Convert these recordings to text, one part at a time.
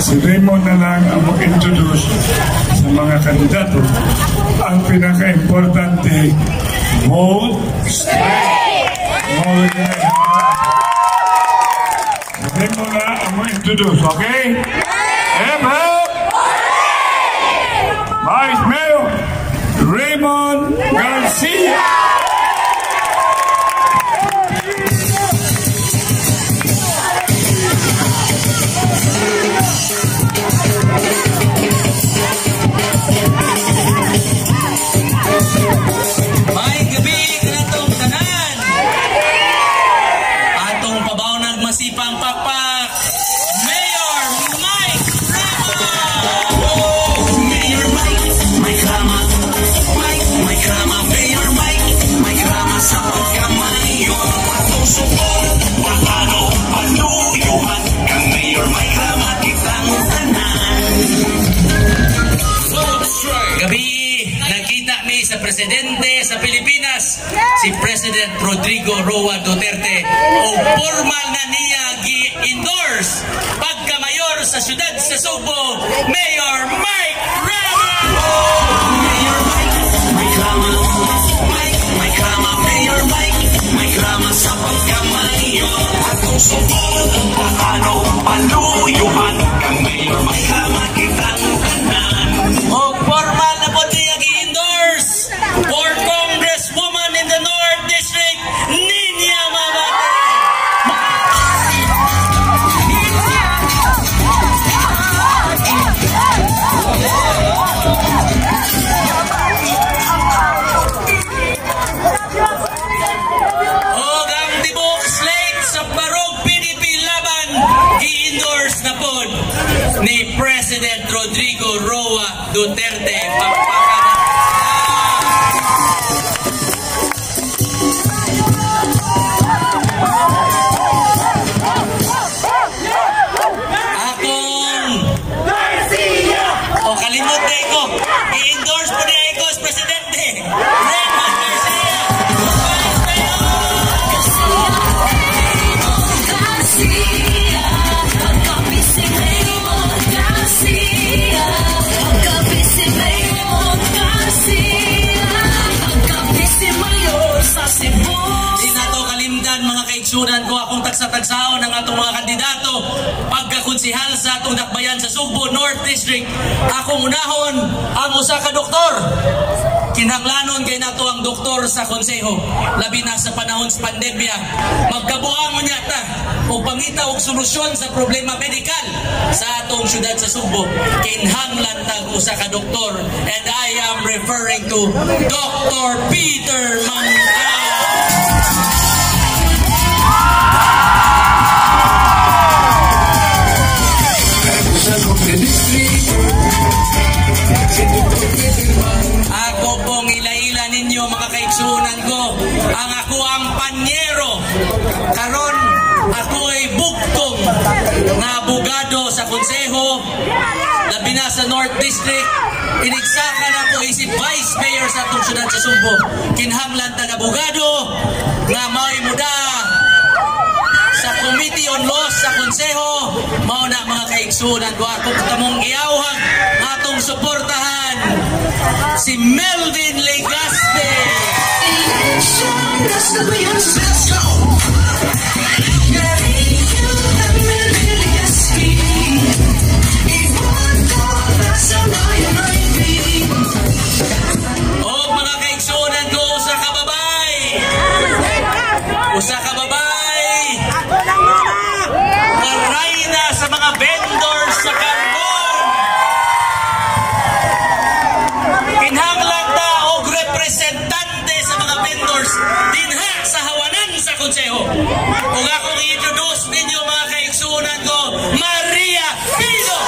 Si Raymond na lang ang mag-introduce sa mga kandidato. Ang pinaka-importante, vote straight! Vote straight! Si Raymond na ang mag-introduce, okay? Ever! Vice Mayor Raymond Garcia! Sa presidente sa Pilipinas, si President Rodrigo Roa Duterte, o formal na niya gi-endorse pagka-mayor sa siyudad sa Subo, Mayor Mike Rama! Mayor Mike, Mike Rama, Mike, Mike Rama, Mayor Mike Rama sa pagka-mayor at kung sumod ang paano paluyuhan kang Mayor Mike Rama kitang tanan. O formal na po niya gi-endorse for Congresswoman in the North District, Niña Mabate. O ang tibok slate sa Barog PDP Laban, gi-endorse na po ni President Rodrigo Roa Duterte. Sunan ko akong tagsa-tagsaon ng atong mga kandidato pagkakonsihal sa atong dakbayan sa Subo North District. Akong unahon ang usa ka doktor. Kinahanglanon kay nato ang doktor sa konseho labi na sa panahon sa pandemya. Magkabuangon niya ta o pangita og solusyon sa problema medikal sa atong siyudad sa Subo. Kinahanglan tag usa ka doktor, and I am referring to Dr. Peter Mang. Ako pong ila-ila ninyo mga kaigsunan ko, ang ako ang panyero. Karon ako'y buktong na abogado sa konseho, labi na sa North District. Inigsakan ako isip Vice Mayor sa atong siyudad sa Subo. Kinahanglan tag-abogado na mauimuda sa Committee on Laws sa konseho. Mauna mga kaigsunan ko, ako katamong iawag atong suportahan si Melvin Legaste. O mga kaigsunan ko, usa ka babay sa mga vendors sa karbon. Kinahanglan ta og representante sa mga vendors dinha sa hawanan sa konseho. Ug akong i-introduce ninyo mga kaigsunan ko, Maria Pido.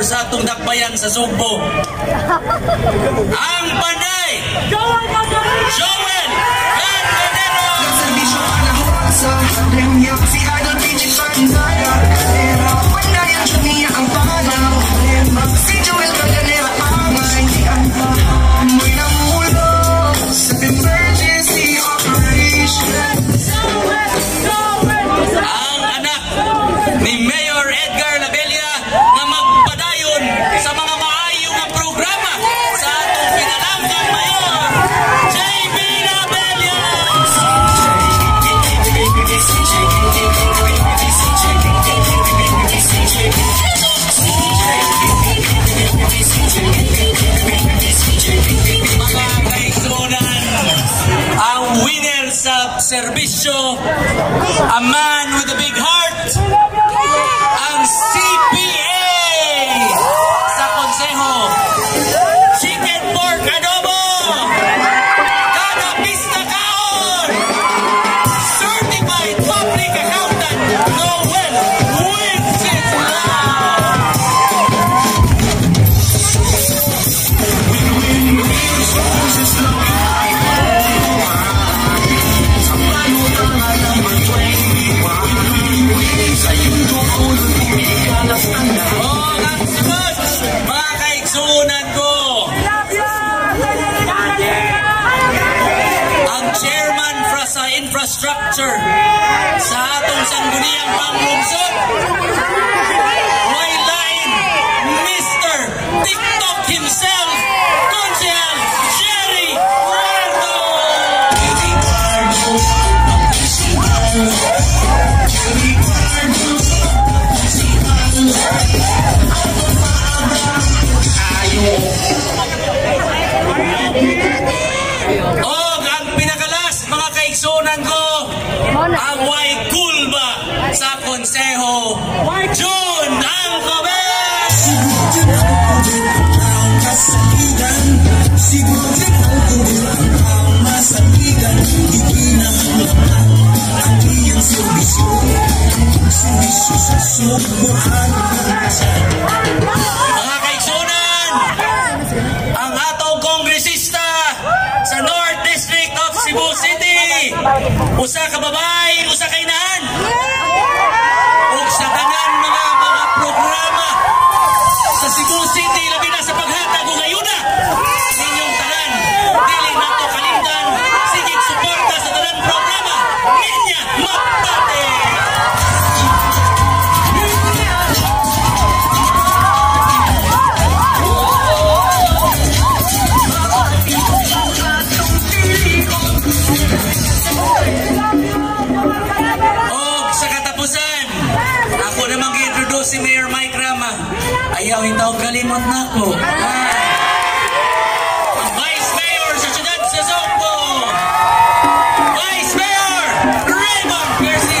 Sa atong dakbayan sa Subo, ang panay Joel Cardenero. Serbisyo, a man with a big heart, ang CPA sa konseho. Chicken pork adobo, kada pista kaon, certified public accountant, Noel Winsensla. Infrastructure sa atong sangguniang panglungsod, Wayline, Mr. TikTok himself, Consihal Jerry Waldo. Ang Waikulba sa konseho, June Alcabez! Mga kaigsunan, ang atong kongresista sa North District of Cebu City, usa ka babae, usa ka inahan, ug sa tanan mga programa sa Cebu City, labi na sa paghatag og ayuda sa inyong tanan. Dili nato kalimtan, sige suporta sa tanan programa ninya Mapate. Si Mayor Mike Rama, ayaw hitaw kalimot na ko. Vice Mayor sa siyudad sa Sokbo, Vice Mayor Raymond Garcia.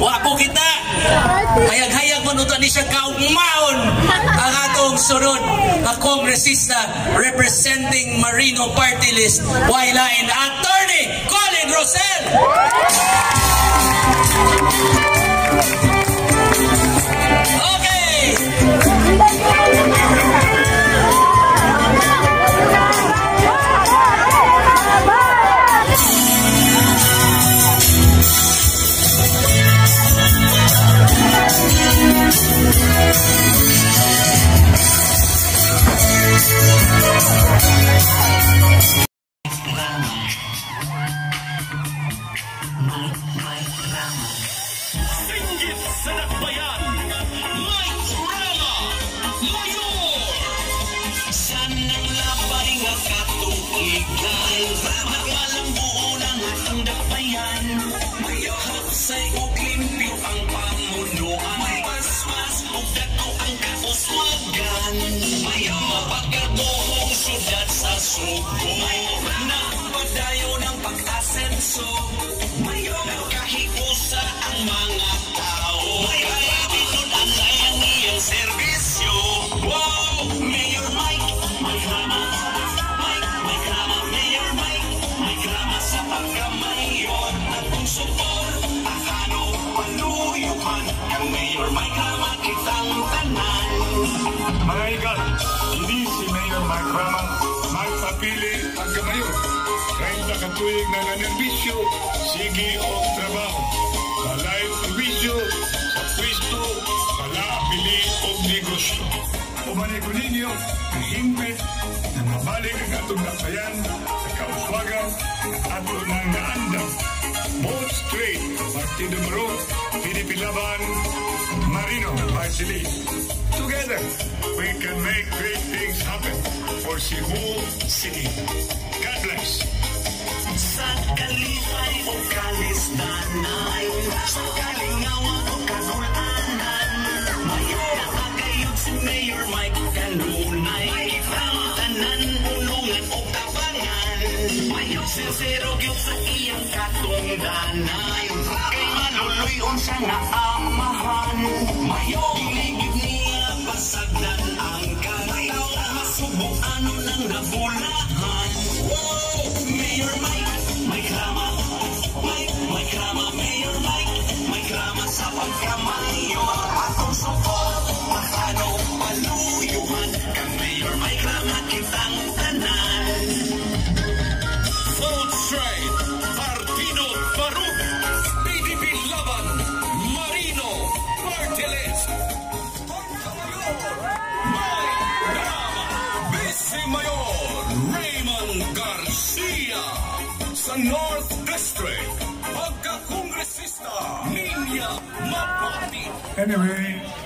Wako kita, hayag-hayag manuta ni siya kaumaon ang atong sunod na kongresista representing Marino Party List, Waylain, Attorney Colin Rosel! Okay! Kahit usa ang mga tao, may marami nun ang layang iyong servisyo. Magkamang isang tanan. Mga ikat, hindi si Mayor Magkamang magpapili pagkamayon. Kahit nakatuig na nanibisyo, sige o trabaho. Sa live provisyo, sa pwisto, sa laapili o negosyo. Umanig ko ninyo, kahimpit, na mabalik ang atong nasayan sa kauswagan at unang naandang. Both straight, Partido Moro, Pinipilaban, Marino, Marcelli. Together, we can make great things happen for Cebu City. God bless. Sa kalipay o kalis nanay, sa kalingaw o kagulanan, mayroon na pagayod si Mayor Mike Kalunay. Ang tanan, ulungan o kapangan, mayroon sinsero yun sa iyang katungdanay. Kay maluloy unsa na amahan, mayroon ligid niya pasagdan ang karayaw, masubok ano ng nabulahan. Mayor Mike, may krama, Mayor Mike, may krama sa pagkamayor. Atong support, makano paluyuhan, kang Mayor may krama kitang tanan. Vote straight, Partido Baruk, PDP Laban, Marino, Marteles, may krama, Vice Mayor, Garcia sa North District, pagka-kongresista, Ninya Mapati. Anyway.